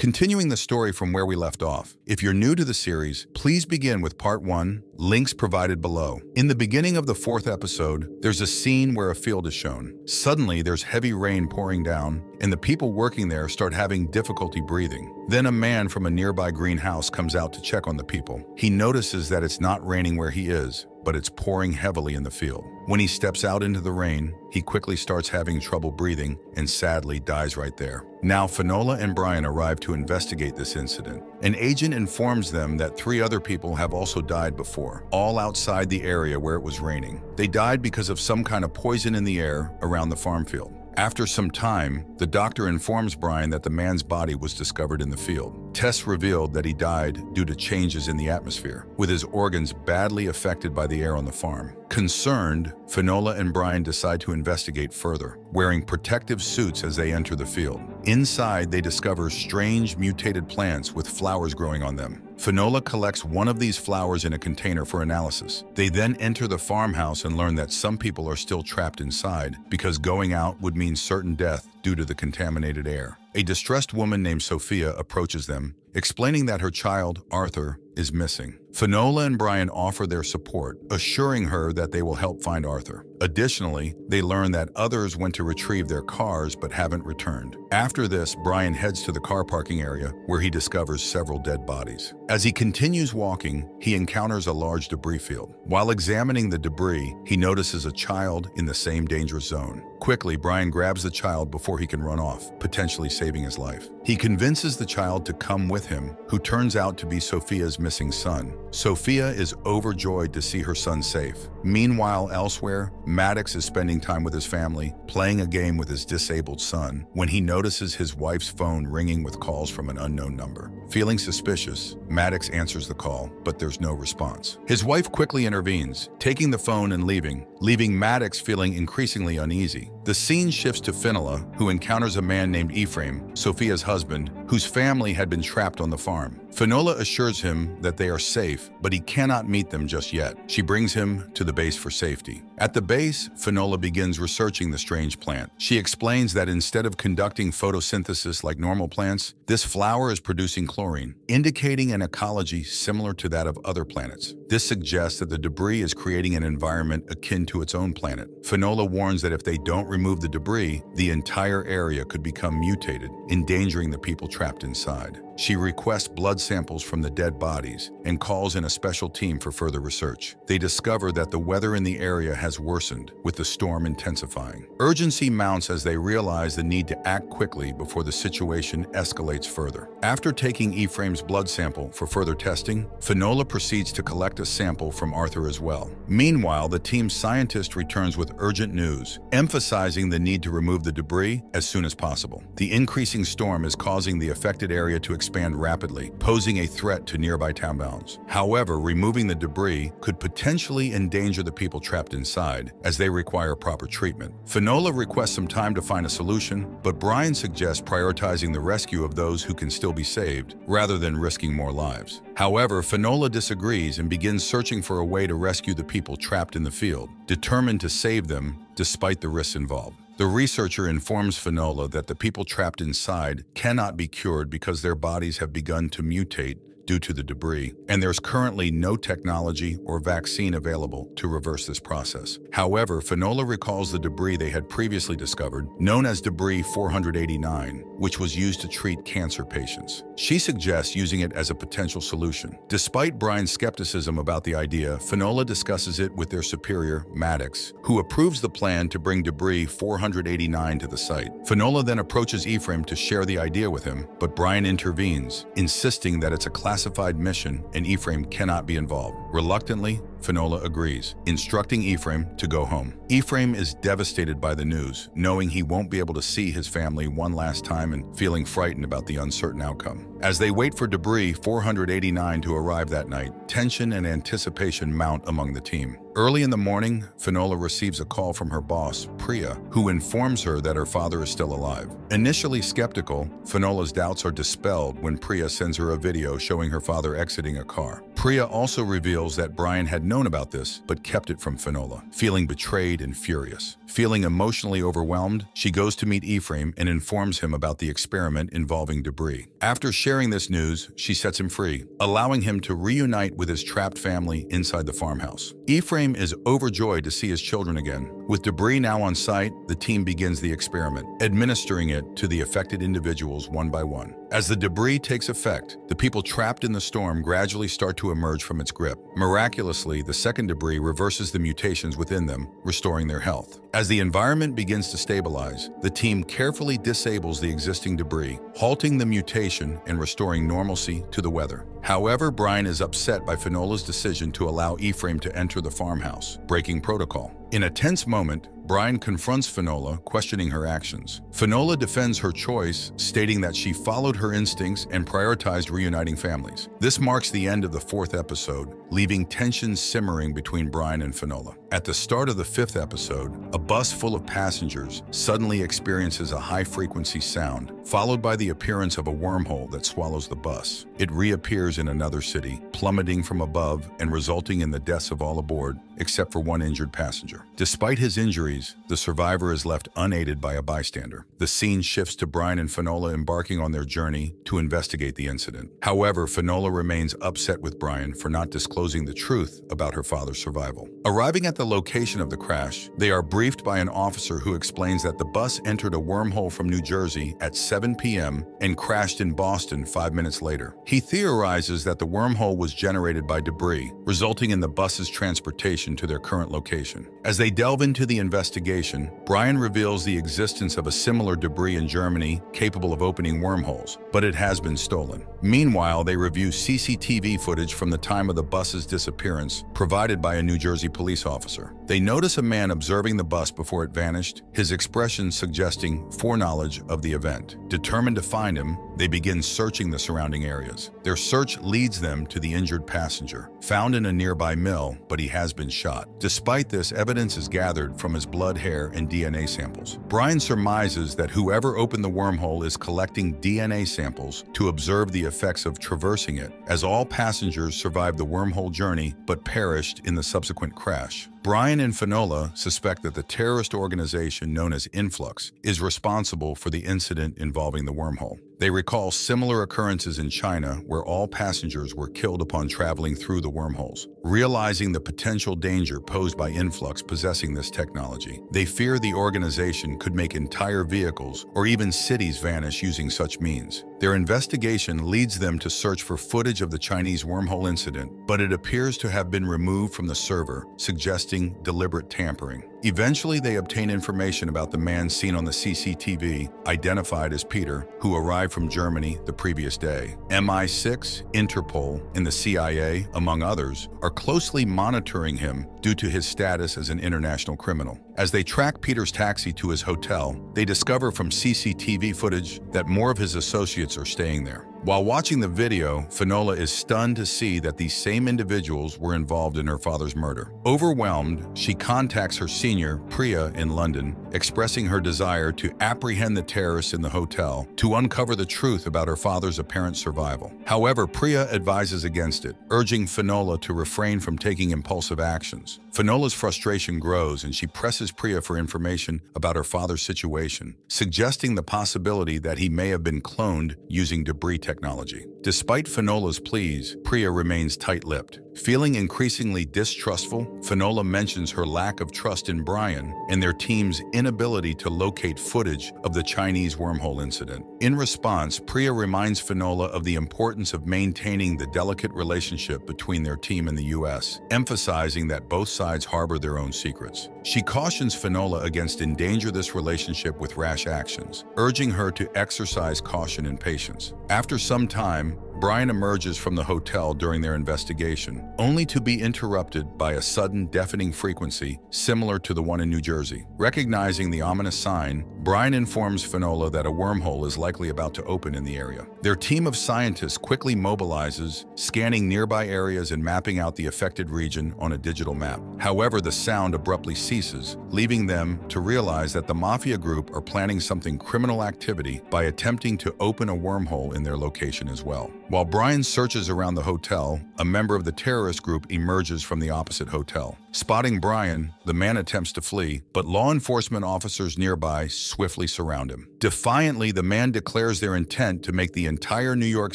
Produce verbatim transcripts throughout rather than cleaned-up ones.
Continuing the story from where we left off, if you're new to the series, please begin with part one, links provided below. In the beginning of the fourth episode, there's a scene where a field is shown. Suddenly, there's heavy rain pouring down, and the people working there start having difficulty breathing. Then a man from a nearby greenhouse comes out to check on the people. He notices that it's not raining where he is, but it's pouring heavily in the field. When he steps out into the rain, he quickly starts having trouble breathing and sadly dies right there. Now Finola and Brian arrive to investigate this incident. An agent informs them that three other people have also died before, all outside the area where it was raining. They died because of some kind of poison in the air around the farm field. After some time, the doctor informs Brian that the man's body was discovered in the field. Tests revealed that he died due to changes in the atmosphere, with his organs badly affected by the air on the farm. Concerned, Finola and Brian decide to investigate further, wearing protective suits as they enter the field. Inside, they discover strange mutated plants with flowers growing on them. Finola collects one of these flowers in a container for analysis. They then enter the farmhouse and learn that some people are still trapped inside because going out would mean certain death due to the contaminated air. A distressed woman named Sophia approaches them, explaining that her child, Arthur, is missing. Finola and Brian offer their support, assuring her that they will help find Arthur. Additionally, they learn that others went to retrieve their cars but haven't returned. After this, Brian heads to the car parking area where he discovers several dead bodies. As he continues walking, he encounters a large debris field. While examining the debris, he notices a child in the same dangerous zone. Quickly, Brian grabs the child before he can run off, potentially saving his life. He convinces the child to come with him, who turns out to be Sophia's missing son. Sophia is overjoyed to see her son safe. Meanwhile, elsewhere, Maddox is spending time with his family, playing a game with his disabled son, when he notices his wife's phone ringing with calls from an unknown number. Feeling suspicious, Maddox answers the call, but there's no response. His wife quickly intervenes, taking the phone and leaving, leaving Maddox feeling increasingly uneasy. The scene shifts to Finola, who encounters a man named Ephraim, Sophia's husband, whose family had been trapped on the farm. Finola assures him that they are safe, but he cannot meet them just yet. She brings him to the base for safety. At the base, Finola begins researching the strange plant. She explains that instead of conducting photosynthesis like normal plants, this flower is producing chlorine, indicating an ecology similar to that of other planets. This suggests that the debris is creating an environment akin to its own planet. Finola warns that if they don't remove the debris, the entire area could become mutated, endangering the people trapped inside. She requests blood samples from the dead bodies and calls in a special team for further research. They discover that the weather in the area has worsened, with the storm intensifying. Urgency mounts as they realize the need to act quickly before the situation escalates further. After taking Ephraim's blood sample for further testing, Finola proceeds to collect a sample from Arthur as well. Meanwhile, the team's scientist returns with urgent news, emphasizing the need to remove the debris as soon as possible. The increasing storm is causing the affected area to expand expand rapidly, posing a threat to nearby towns. However, removing the debris could potentially endanger the people trapped inside, as they require proper treatment. Finola requests some time to find a solution, but Brian suggests prioritizing the rescue of those who can still be saved, rather than risking more lives. However, Finola disagrees and begins searching for a way to rescue the people trapped in the field, determined to save them despite the risks involved. The researcher informs Finola that the people trapped inside cannot be cured because their bodies have begun to mutate due to the debris, and there's currently no technology or vaccine available to reverse this process. However, Finola recalls the debris they had previously discovered, known as Debris four eighty-nine, which was used to treat cancer patients. She suggests using it as a potential solution. Despite Brian's skepticism about the idea, Finola discusses it with their superior, Maddox, who approves the plan to bring Debris four eighty-nine to the site. Finola then approaches Ephraim to share the idea with him, but Brian intervenes, insisting that it's a classified mission and Ephraim cannot be involved. Reluctantly, Finola agrees, instructing Ephraim to go home. Ephraim is devastated by the news, knowing he won't be able to see his family one last time and feeling frightened about the uncertain outcome. As they wait for Debris four eighty-nine to arrive that night, tension and anticipation mount among the team. Early in the morning, Finola receives a call from her boss, Priya, who informs her that her father is still alive. Initially skeptical, Finola's doubts are dispelled when Priya sends her a video showing her father exiting a car. Priya also reveals that Brian had known about this, but kept it from Finola, feeling betrayed and furious. Feeling emotionally overwhelmed, she goes to meet Ephraim and informs him about the experiment involving debris. After sharing this news, she sets him free, allowing him to reunite with his trapped family inside the farmhouse. Ephraim is overjoyed to see his children again. With debris now on site, the team begins the experiment, administering it to the affected individuals one by one. As the debris takes effect, the people trapped in the storm gradually start to emerge from its grip. Miraculously, the second debris reverses the mutations within them, restoring their health. As the environment begins to stabilize, the team carefully disables the existing debris, halting the mutation and restoring normalcy to the weather. However, Brian is upset by Finola's decision to allow Ephraim to enter the farmhouse, breaking protocol. In a tense moment, Brian confronts Finola, questioning her actions. Finola defends her choice, stating that she followed her instincts and prioritized reuniting families. This marks the end of the fourth episode, leaving tensions simmering between Brian and Finola. At the start of the fifth episode, a bus full of passengers suddenly experiences a high-frequency sound, followed by the appearance of a wormhole that swallows the bus. It reappears in another city, plummeting from above and resulting in the deaths of all aboard, except for one injured passenger. Despite his injuries, the survivor is left unaided by a bystander. The scene shifts to Brian and Finola embarking on their journey to investigate the incident. However, Finola remains upset with Brian for not disclosing the truth about her father's survival. Arriving at the location of the crash, they are briefed by an officer who explains that the bus entered a wormhole from New Jersey at seven p m and crashed in Boston five minutes later. He theorizes that the wormhole was generated by debris, resulting in the bus's transportation to their current location. As they delve into the investigation, Investigation, Brian reveals the existence of a similar debris in Germany capable of opening wormholes, but it has been stolen. Meanwhile, they review C C T V footage from the time of the bus's disappearance provided by a New Jersey police officer. They notice a man observing the bus before it vanished, his expression suggesting foreknowledge of the event. Determined to find him, they begin searching the surrounding areas. Their search leads them to the injured passenger, found in a nearby mill, but he has been shot. Despite this, evidence is gathered from his blood, hair, and D N A samples. Brian surmises that whoever opened the wormhole is collecting D N A samples to observe the effects of traversing it, as all passengers survived the wormhole journey but perished in the subsequent crash. Brian and Finola suspect that the terrorist organization known as Influx is responsible for the incident involving the wormhole. They recall similar occurrences in China where all passengers were killed upon traveling through the wormholes. Realizing the potential danger posed by Influx possessing this technology, they fear the organization could make entire vehicles or even cities vanish using such means. Their investigation leads them to search for footage of the Chinese wormhole incident, but it appears to have been removed from the server, suggesting deliberate tampering. Eventually, they obtain information about the man seen on the C C T V, identified as Peter, who arrived from Germany the previous day. M I six, Interpol, and the C I A, among others, are closely monitoring him due to his status as an international criminal. As they track Peter's taxi to his hotel, they discover from C C T V footage that more of his associates are staying there. While watching the video, Finola is stunned to see that these same individuals were involved in her father's murder. Overwhelmed, she contacts her senior, Priya, in London, expressing her desire to apprehend the terrorists in the hotel to uncover the truth about her father's apparent survival. However, Priya advises against it, urging Finola to refrain from taking impulsive actions. Finola's frustration grows and she presses Priya for information about her father's situation, suggesting the possibility that he may have been cloned using debris technology. Despite Finola's pleas, Priya remains tight-lipped. Feeling increasingly distrustful, Finola mentions her lack of trust in Brian and their team's inability to locate footage of the Chinese wormhole incident. In response, Priya reminds Finola of the importance of maintaining the delicate relationship between their team and the U S, emphasizing that both sides harbor their own secrets. She cautions Finola against endangering this relationship with rash actions, urging her to exercise caution and patience. After some time, Brian emerges from the hotel during their investigation, only to be interrupted by a sudden deafening frequency similar to the one in New Jersey. Recognizing the ominous sign, Brian informs Finola that a wormhole is likely about to open in the area. Their team of scientists quickly mobilizes, scanning nearby areas and mapping out the affected region on a digital map. However, the sound abruptly ceases, leaving them to realize that the mafia group are planning something criminal activity by attempting to open a wormhole in their location as well. While Brian searches around the hotel, a member of the terrorist group emerges from the opposite hotel. Spotting Brian, the man attempts to flee, but law enforcement officers nearby swiftly surround him. Defiantly, the man declares their intent to make the entire New York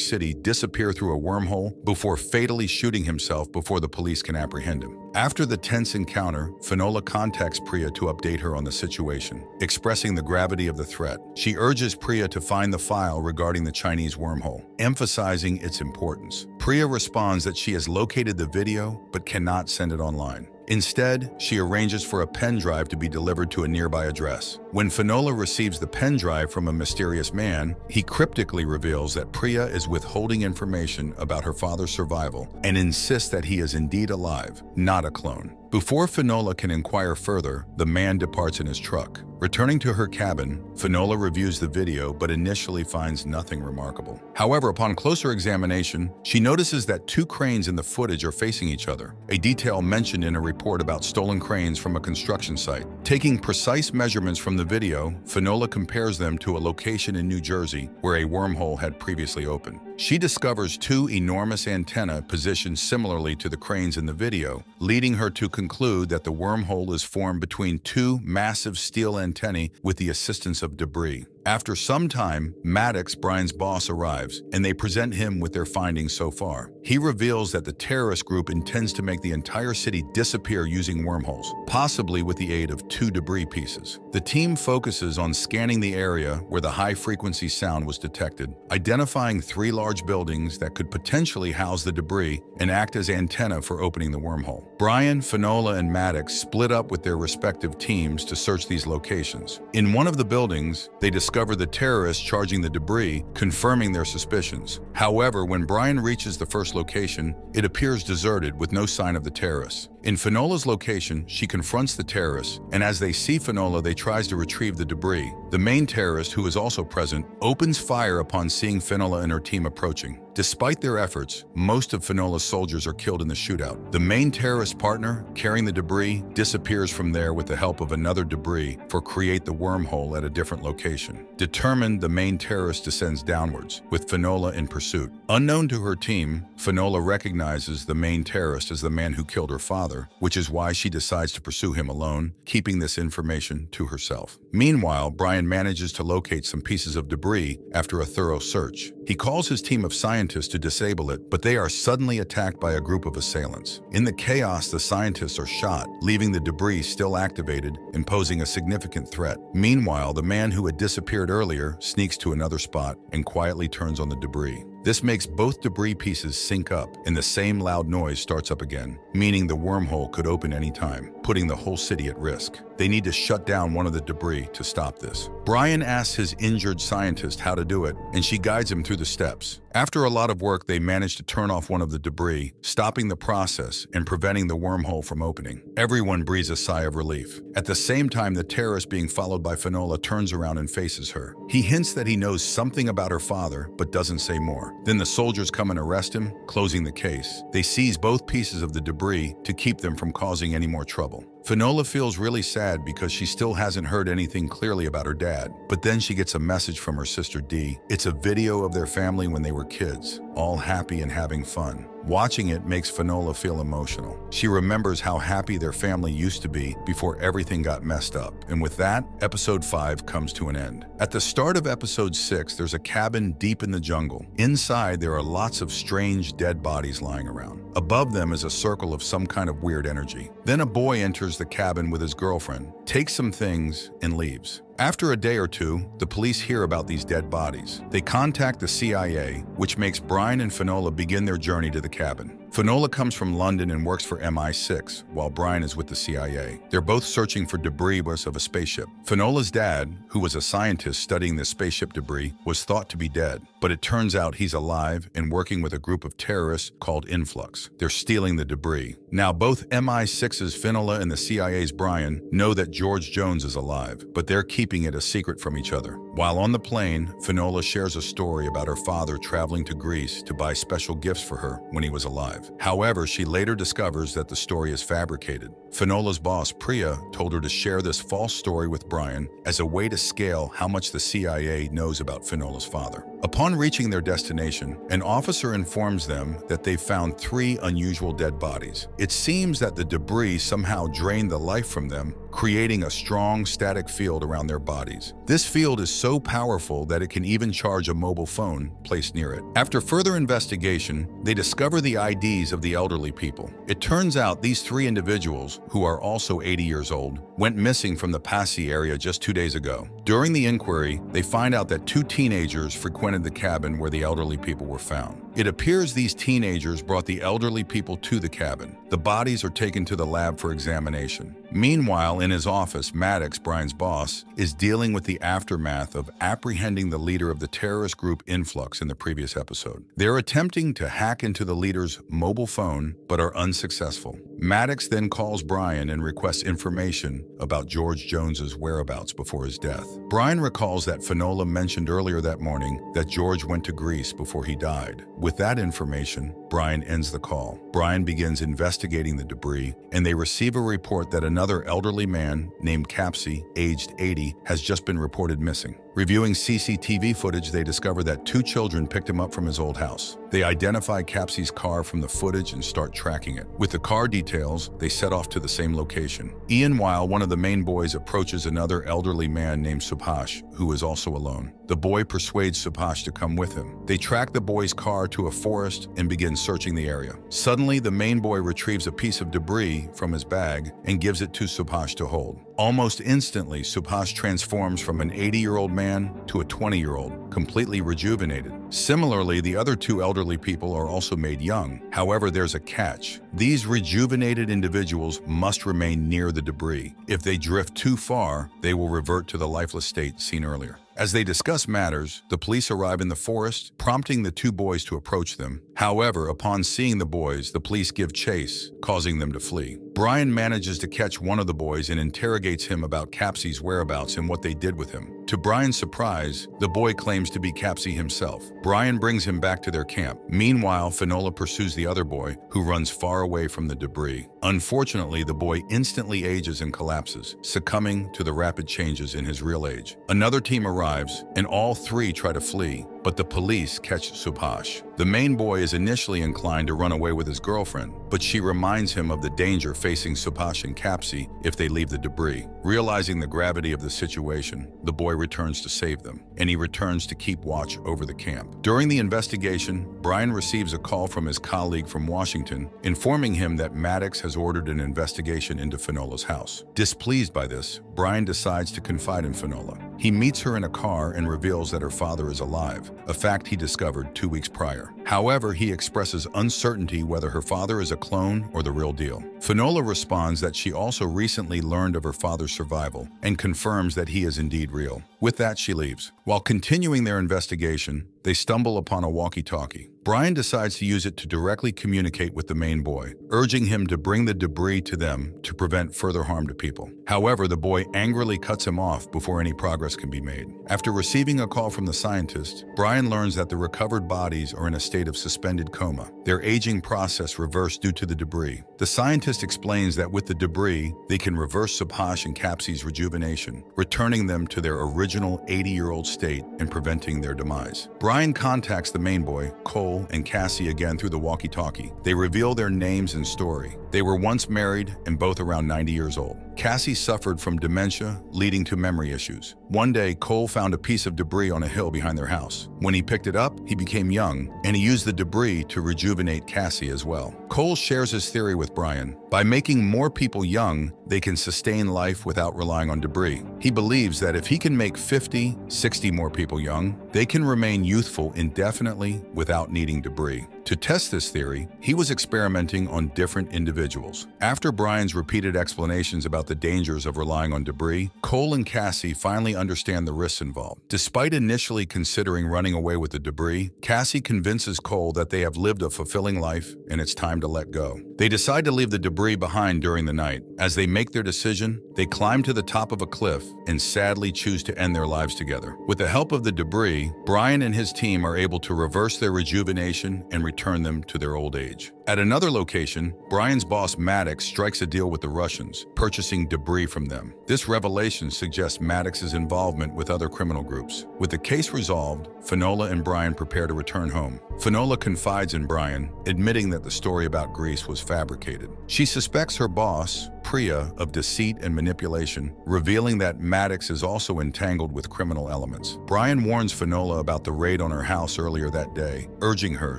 City disappear through a wormhole before fatally shooting himself before the police can apprehend him. After the tense encounter, Finola contacts Priya to update her on the situation, expressing the gravity of the threat. She urges Priya to find the file regarding the Chinese wormhole, emphasizing its importance. Priya responds that she has located the video but cannot send it online. Instead, she arranges for a pen drive to be delivered to a nearby address. When Finola receives the pen drive from a mysterious man, he cryptically reveals that Priya is withholding information about her father's survival and insists that he is indeed alive, not a clone. Before Finola can inquire further, the man departs in his truck. Returning to her cabin, Finola reviews the video but initially finds nothing remarkable. However, upon closer examination, she notices that two cranes in the footage are facing each other, a detail mentioned in a report about stolen cranes from a construction site. Taking precise measurements from the video, Finola compares them to a location in New Jersey where a wormhole had previously opened. She discovers two enormous antennae positioned similarly to the cranes in the video, leading her to conclude that the wormhole is formed between two massive steel antennae with the assistance of debris. After some time, Maddox, Brian's boss, arrives, and they present him with their findings so far. He reveals that the terrorist group intends to make the entire city disappear using wormholes, possibly with the aid of two debris pieces. The team focuses on scanning the area where the high-frequency sound was detected, identifying three large buildings that could potentially house the debris and act as antenna for opening the wormhole. Brian, Finola, and Maddox split up with their respective teams to search these locations. In one of the buildings, they discover Discover the terrorists charging the debris, confirming their suspicions. However, when Brian reaches the first location, it appears deserted with no sign of the terrorists. In Finola's location, she confronts the terrorists, and as they see Finola, they try to retrieve the debris. The main terrorist, who is also present, opens fire upon seeing Finola and her team approaching. Despite their efforts, most of Finola's soldiers are killed in the shootout. The main terrorist partner, carrying the debris, disappears from there with the help of another debris for create the wormhole at a different location. Determined, the main terrorist descends downwards, with Finola in pursuit. Unknown to her team, Finola recognizes the main terrorist as the man who killed her father, which is why she decides to pursue him alone, keeping this information to herself. Meanwhile, Brian manages to locate some pieces of debris after a thorough search. He calls his team of scientists to disable it, but they are suddenly attacked by a group of assailants. In the chaos, the scientists are shot, leaving the debris still activated and posing a significant threat. Meanwhile, the man who had disappeared earlier sneaks to another spot and quietly turns on the debris. This makes both debris pieces sync up, and the same loud noise starts up again, meaning the wormhole could open any time, putting the whole city at risk. They need to shut down one of the debris to stop this. Brian asks his injured scientist how to do it, and she guides him through the steps. After a lot of work, they manage to turn off one of the debris, stopping the process and preventing the wormhole from opening. Everyone breathes a sigh of relief. At the same time, the terrorist being followed by Finola turns around and faces her. He hints that he knows something about her father, but doesn't say more. Then the soldiers come and arrest him, closing the case. They seize both pieces of the debris to keep them from causing any more trouble. Finola feels really sad because she still hasn't heard anything clearly about her dad, but then she gets a message from her sister Dee. It's a video of their family when they were kids, all happy and having fun. Watching it makes Finola feel emotional. She remembers how happy their family used to be before everything got messed up. And with that, episode five comes to an end. At the start of episode six, there's a cabin deep in the jungle. Inside, there are lots of strange dead bodies lying around. Above them is a circle of some kind of weird energy. Then a boy enters the cabin with his girlfriend, takes some things, and leaves. After a day or two, the police hear about these dead bodies. They contact the C I A, which makes Brian and Finola begin their journey to the cabin. Finola comes from London and works for M I six, while Brian is with the C I A. They're both searching for debris of a spaceship. Finola's dad, who was a scientist studying the spaceship debris, was thought to be dead, but it turns out he's alive and working with a group of terrorists called Influx. They're stealing the debris. Now, both M I six's Finola and the C I A's Brian know that George Jones is alive, but they're keeping it a secret from each other. While on the plane, Finola shares a story about her father traveling to Greece to buy special gifts for her when he was alive. However, she later discovers that the story is fabricated. Finola's boss, Priya, told her to share this false story with Brian as a way to scale how much the C I A knows about Finola's father. Upon reaching their destination, an officer informs them that they've found three unusual dead bodies. It seems that the debris somehow drained the life from them, creating a strong static field around their bodies. This field is so powerful that it can even charge a mobile phone placed near it. After further investigation, they discover the I Ds of the elderly people. It turns out these three individuals, who are also eighty years old, went missing from the Passi area just two days ago. During the inquiry, they find out that two teenagers frequented the cabin where the elderly people were found. It appears these teenagers brought the elderly people to the cabin. The bodies are taken to the lab for examination. Meanwhile, in his office, Maddox, Brian's boss, is dealing with the aftermath of apprehending the leader of the terrorist group Influx in the previous episode. They're attempting to hack into the leader's mobile phone, but are unsuccessful. Maddox then calls Brian and requests information about George Jones's whereabouts before his death. Brian recalls that Finola mentioned earlier that morning that George went to Greece before he died. With that information, Brian ends the call. Brian begins investigating the debris, and they receive a report that another elderly man named Kapsi, aged eighty, has just been reported missing. Reviewing C C T V footage, they discover that two children picked him up from his old house. They identify Kapsi's car from the footage and start tracking it. With the car details, they set off to the same location. Ian, while one of the main boys approaches another elderly man named Subhash, who is also alone. The boy persuades Subhash to come with him. They track the boy's car to a forest and begin searching the area. Suddenly, the main boy retrieves a piece of debris from his bag and gives it to Subhash to hold. Almost instantly, Subhash transforms from an eighty-year-old man to a twenty-year-old, completely rejuvenated. Similarly, the other two elderly people are also made young. However, there's a catch. These rejuvenated individuals must remain near the debris. If they drift too far, they will revert to the lifeless state seen earlier. As they discuss matters, the police arrive in the forest, prompting the two boys to approach them. However, upon seeing the boys, the police give chase, causing them to flee. Brian manages to catch one of the boys and interrogates him about Kapsi's whereabouts and what they did with him. To Brian's surprise, the boy claims to be Kapsi himself. Brian brings him back to their camp. Meanwhile, Finola pursues the other boy, who runs far away from the debris. Unfortunately, the boy instantly ages and collapses, succumbing to the rapid changes in his real age. Another team arrives, and all three try to flee, but the police catch Subhash. The main boy is initially inclined to run away with his girlfriend, but she reminds him of the danger facing Subhash and Kapsi if they leave the debris. Realizing the gravity of the situation, the boy returns to save them, and he returns to keep watch over the camp. During the investigation, Brian receives a call from his colleague from Washington, informing him that Maddox has ordered an investigation into Finola's house. Displeased by this, Brian decides to confide in Finola. He meets her in a car and reveals that her father is alive, a fact he discovered two weeks prior. However, he expresses uncertainty whether her father is a clone or the real deal. Finola responds that she also recently learned of her father's survival and confirms that he is indeed real. With that, she leaves. While continuing their investigation, they stumble upon a walkie-talkie. Brian decides to use it to directly communicate with the main boy, urging him to bring the debris to them to prevent further harm to people. However, the boy angrily cuts him off before any progress can be made. After receiving a call from the scientist, Brian learns that the recovered bodies are in a state of suspended coma, their aging process reversed due to the debris. The scientist explains that with the debris, they can reverse Subhash and Kapsi's rejuvenation, returning them to their original eighty-year-old state and preventing their demise. Brian contacts the main boy, Cole, and Cassie again through the walkie-talkie. They reveal their names and story. They were once married and both around ninety years old. Cassie suffered from dementia, leading to memory issues. One day, Cole found a piece of debris on a hill behind their house. When he picked it up, he became young, and he used the debris to rejuvenate Cassie as well. Cole shares his theory with Brian, By making more people young, they can sustain life without relying on debris. He believes that if he can make fifty, sixty more people young, they can remain youthful indefinitely without needing debris. To test this theory, he was experimenting on different individuals. After Brian's repeated explanations about the dangers of relying on debris, Cole and Cassie finally understand the risks involved. Despite initially considering running away with the debris, Cassie convinces Cole that they have lived a fulfilling life and it's time to let go. They decide to leave the debris debris behind during the night. As they make their decision, they climb to the top of a cliff and sadly choose to end their lives together. With the help of the debris, Brian and his team are able to reverse their rejuvenation and return them to their old age. At another location, Brian's boss Maddox strikes a deal with the Russians, purchasing debris from them. This revelation suggests Maddox's involvement with other criminal groups. With the case resolved, Finola and Brian prepare to return home. Finola confides in Brian, admitting that the story about Greece was fabricated. She suspects her boss, Priya, of deceit and manipulation, revealing that Maddox is also entangled with criminal elements. Brian warns Finola about the raid on her house earlier that day, urging her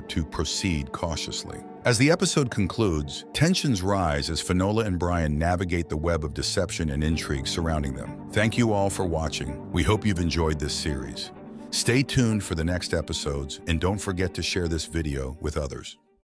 to proceed cautiously. As the episode concludes, tensions rise as Finola and Brian navigate the web of deception and intrigue surrounding them. Thank you all for watching. We hope you've enjoyed this series. Stay tuned for the next episodes, and don't forget to share this video with others.